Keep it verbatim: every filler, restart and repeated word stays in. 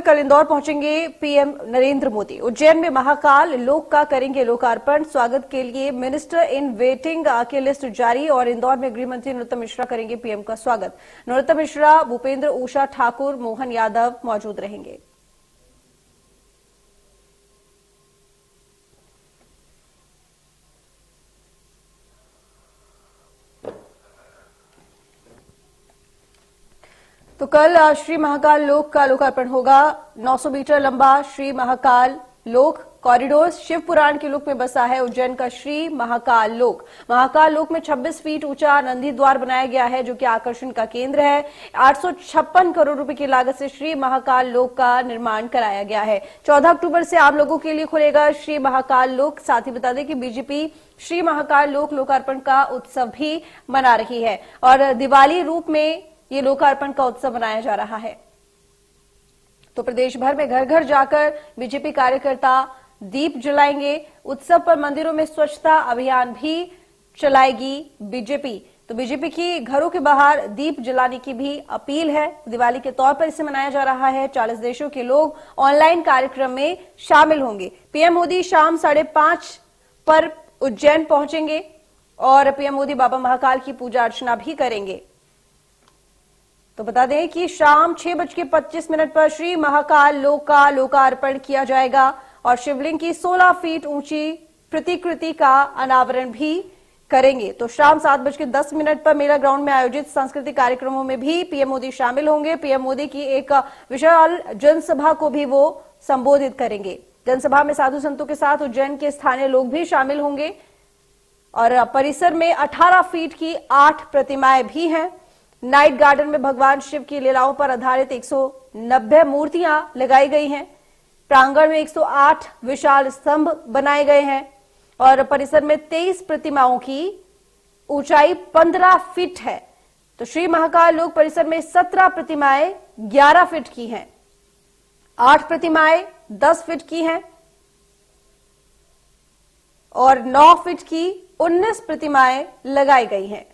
कल इंदौर पहुंचेंगे पीएम नरेंद्र मोदी। उज्जैन में महाकाल लोक का करेंगे लोकार्पण। स्वागत के लिए मिनिस्टर इन वेटिंग की लिस्ट जारी। और इंदौर में गृह मंत्री नरोत्तम मिश्रा करेंगे पीएम का स्वागत। नरोत्तम मिश्रा, भूपेंद्र उषा ठाकुर, मोहन यादव मौजूद रहेंगे। तो कल श्री महाकाल लोक का लोकार्पण होगा। नौ सौ मीटर लंबा श्री महाकाल लोक कॉरिडोर शिव पुराण के लोक में बसा है उज्जैन का श्री महाकाल लोक। महाकाल लोक में छब्बीस फीट ऊंचा नंदी द्वार बनाया गया है जो कि आकर्षण का केंद्र है। आठ सौ छप्पन करोड़ रुपए की लागत से श्री महाकाल लोक का निर्माण कराया गया है। चौदह अक्टूबर से आम लोगों के लिए खुलेगा श्री महाकाल लोक। साथ ही बता दें कि बीजेपी श्री महाकाल लोक लोकार्पण का उत्सव भी मना रही है और दिवाली रूप में ये लोकार्पण का उत्सव मनाया जा रहा है। तो प्रदेश भर में घर घर जाकर बीजेपी कार्यकर्ता दीप जलाएंगे। उत्सव पर मंदिरों में स्वच्छता अभियान भी चलाएगी बीजेपी। तो बीजेपी की घरों के बाहर दीप जलाने की भी अपील है। दिवाली के तौर पर इसे मनाया जा रहा है। चालीस देशों के लोग ऑनलाइन कार्यक्रम में शामिल होंगे। पीएम मोदी शाम साढ़े पांच पर उज्जैन पहुंचेंगे और पीएम मोदी बाबा महाकाल की पूजा अर्चना भी करेंगे। तो बता दें कि शाम छह बज के पच्चीस मिनट पर श्री महाकाल लोक का लोकार्पण किया जाएगा और शिवलिंग की सोलह फीट ऊंची प्रतिकृति का अनावरण भी करेंगे। तो शाम सात बज के दस मिनट पर मेला ग्राउंड में आयोजित सांस्कृतिक कार्यक्रमों में भी पीएम मोदी शामिल होंगे। पीएम मोदी की एक विशाल जनसभा को भी वो संबोधित करेंगे। जनसभा में साधु संतों के साथ उज्जैन के स्थानीय लोग भी शामिल होंगे और परिसर में अठारह फीट की आठ प्रतिमाएं भी हैं। नाइट गार्डन में भगवान शिव की लीलाओं पर आधारित एक सौ नब्बे मूर्तियां लगाई गई हैं। प्रांगण में एक सौ आठ विशाल स्तंभ बनाए गए हैं और परिसर में तेईस प्रतिमाओं की ऊंचाई पंद्रह फीट है। तो श्री महाकाल लोक परिसर में सत्रह प्रतिमाएं ग्यारह फीट की हैं, आठ प्रतिमाएं दस फीट की हैं और नौ फीट की उन्नीस प्रतिमाएं लगाई गई हैं।